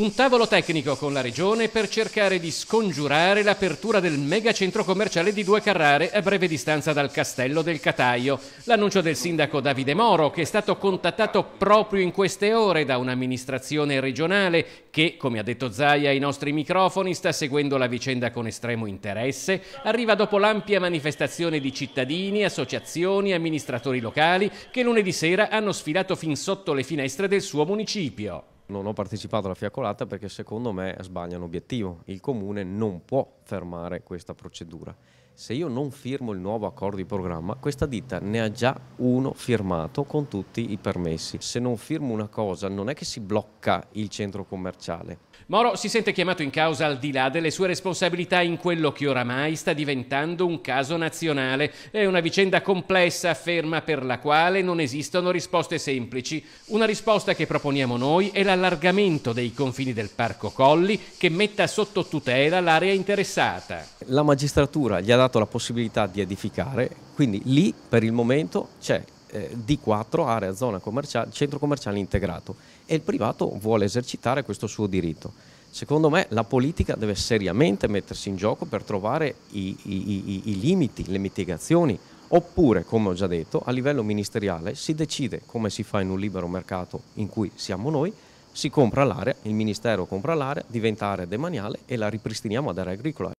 Un tavolo tecnico con la Regione per cercare di scongiurare l'apertura del megacentro commerciale di Due Carrare a breve distanza dal Castello del Catajo. L'annuncio del sindaco Davide Moro, che è stato contattato proprio in queste ore da un'amministrazione regionale che, come ha detto Zaia ai nostri microfoni, sta seguendo la vicenda con estremo interesse, arriva dopo l'ampia manifestazione di cittadini, associazioni, amministratori locali che lunedì sera hanno sfilato fin sotto le finestre del suo municipio. Non ho partecipato alla fiaccolata perché secondo me sbagliano l'obiettivo. Il Comune non può fermare questa procedura. Se io non firmo il nuovo accordo di programma, questa ditta ne ha già uno firmato con tutti i permessi. Se non firmo una cosa non è che si blocca il centro commerciale. Moro si sente chiamato in causa al di là delle sue responsabilità in quello che oramai sta diventando un caso nazionale. È una vicenda complessa, afferma, per la quale non esistono risposte semplici. Una risposta che proponiamo noi è l'allargamento dei confini del Parco Colli che metta sotto tutela l'area interessata. La magistratura gli ha dato la possibilità di edificare, quindi lì per il momento c'è D4, area zona commerciale, centro commerciale integrato, e il privato vuole esercitare questo suo diritto. Secondo me la politica deve seriamente mettersi in gioco per trovare i limiti, le mitigazioni, oppure, come ho già detto, a livello ministeriale si decide, come si fa in un libero mercato in cui siamo noi, si compra l'area, il ministero compra l'area, diventa area demaniale e la ripristiniamo ad area agricola.